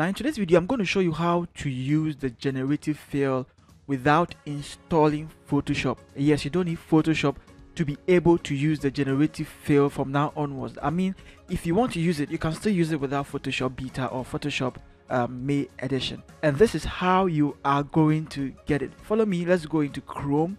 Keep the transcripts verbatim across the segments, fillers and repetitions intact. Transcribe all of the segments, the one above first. Now in today's video, I'm going to show you how to use the generative fill without installing Photoshop. Yes, you don't need Photoshop to be able to use the generative fill from now onwards. I mean, if you want to use it, you can still use it without Photoshop Beta or Photoshop um, May edition. And this is how you are going to get it. Follow me, let's go into Chrome.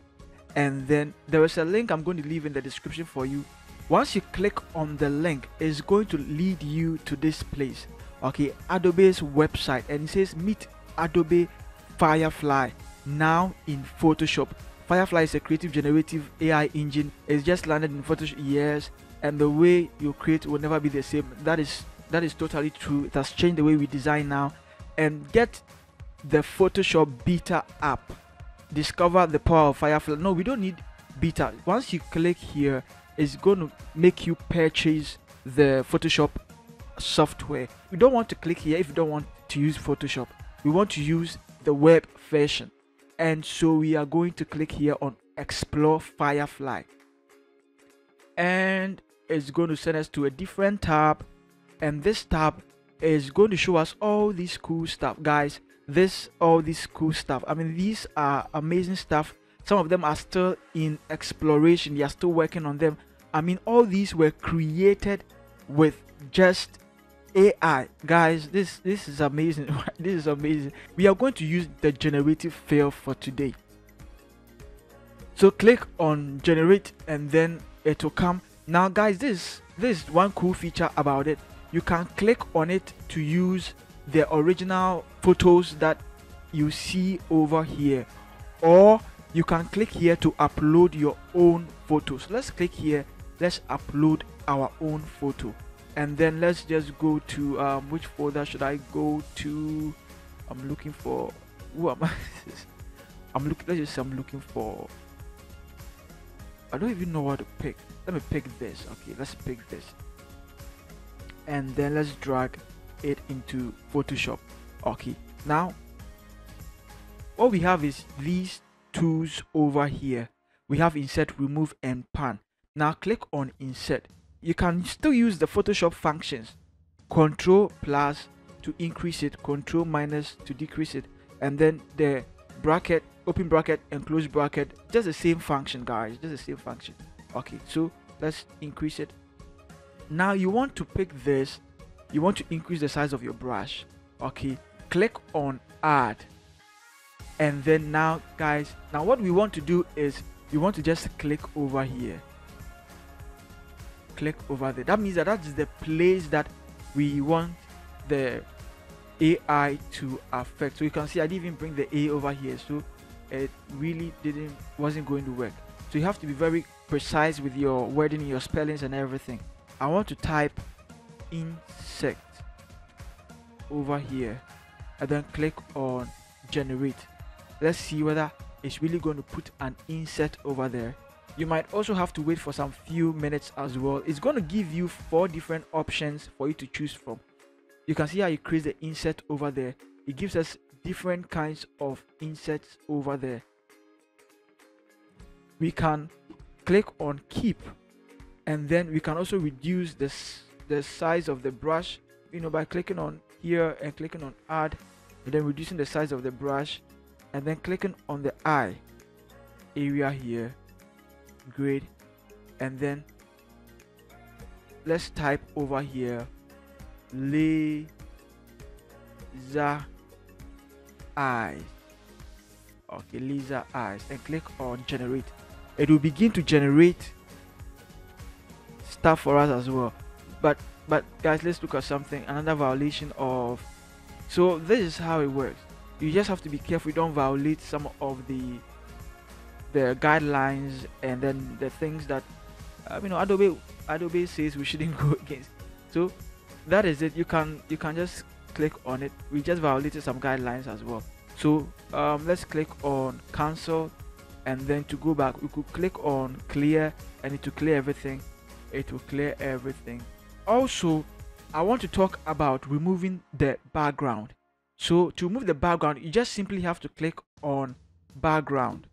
And then there is a link I'm going to leave in the description for you. Once you click on the link, it's going to lead you to this place, okay, Adobe's website, and it says meet Adobe Firefly now in Photoshop. Firefly is a creative generative A I engine. It's just landed in Photoshop, yes, and the way you create will never be the same. That is that is totally true. It has changed the way we design now. And get the Photoshop Beta app. Discover the power of Firefly. No, we don't need Beta. Once you click here, it's going to make you purchase the Photoshop software. You don't want to click here if you don't want to use Photoshop. We want to use the web version, and so we are going to click here on Explore Firefly, and it's going to send us to a different tab, and this tab is going to show us all these cool stuff, guys. This all this cool stuff. I mean, these are amazing stuff. Some of them are still in exploration. They are still working on them. I mean, all these were created with just A I, guys. This this is amazing. This is amazing. We are going to use the generative fill for today, so click on generate, and then it will come. Now guys, this this is one cool feature about it. You can click on it to use the original photos that you see over here, or you can click here to upload your own photos. Let's click here. Let's upload our own photo, and then let's just go to um, which folder should I go to? I'm looking for who am I? I'm looking. Let's just say I'm looking for. I don't even know what to pick. Let me pick this. Okay, let's pick this, and then let's drag it into Photoshop. Okay, now what we have is these tools over here. We have insert, remove, and pan. Now click on insert. You can still use the Photoshop functions, control plus to increase it, control minus to decrease it, and then the bracket, open bracket and close bracket, just the same function, guys, just the same function. Okay, so let's increase it. Now you want to pick this, you want to increase the size of your brush. Okay, click on add, and then now guys, now what we want to do is you want to just click over here, click over there. That means that that's the place that we want the A I to affect. So you can see I didn't even bring the A over here, so it really didn't wasn't going to work. So you have to be very precise with your wording, your spellings and everything. I want to type insect over here, and then click on generate. Let's see whether it's really going to put an insert over there. You might also have to wait for some few minutes as well. It's going to give you four different options for you to choose from. You can see how it creates the insert over there. It gives us different kinds of inserts over there. We can click on keep, and then we can also reduce this the size of the brush, you know, by clicking on here and clicking on add, and then reducing the size of the brush, and then clicking on the eye area here, grade, and then let's type over here laser eyes. Okay, laser eyes, and click on generate. It will begin to generate stuff for us as well. But but guys, let's look at something, another violation of. So this is how it works. You just have to be careful you don't violate some of the the guidelines, and then the things that uh, you know Adobe Adobe says we shouldn't go against. So that is it. You can you can just click on it. We just violated some guidelines as well. So um, let's click on cancel, and then to go back we could click on clear, and it will clear everything. It will clear everything. Also, I want to talk about removing the background. So to remove the background, you just simply have to click on background.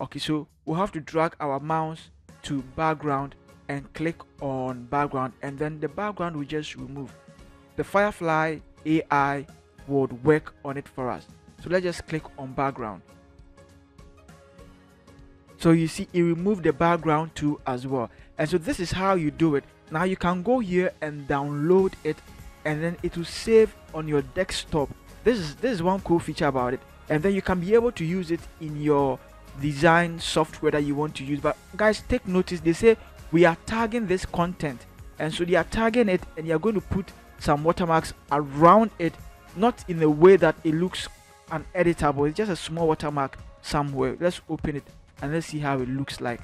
Okay, so we'll have to drag our mouse to background and click on background, and then the background will just remove. The Firefly A I would work on it for us. So let's just click on background. So you see it removed the background too as well. And so this is how you do it. Now you can go here and download it, and then it will save on your desktop. This is this is one cool feature about it. And then you can be able to use it in your design software that you want to use. But guys, take notice, they say we are tagging this content, and so they are tagging it and you are going to put some watermarks around it, not in a way that it looks uneditable. It's just a small watermark somewhere. Let's open it and let's see how it looks like.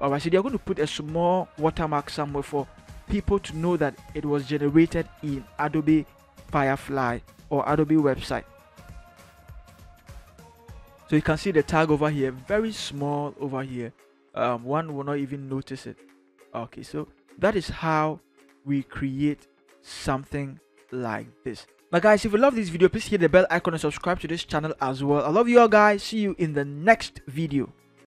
Alright, so they are going to put a small watermark somewhere for people to know that it was generated in Adobe Firefly or Adobe website. So you can see the tag over here, very small over here. Um, one will not even notice it. Okay, so that is how we create something like this. Now guys, if you love this video, please hit the bell icon and subscribe to this channel as well. I love you all guys. See you in the next video.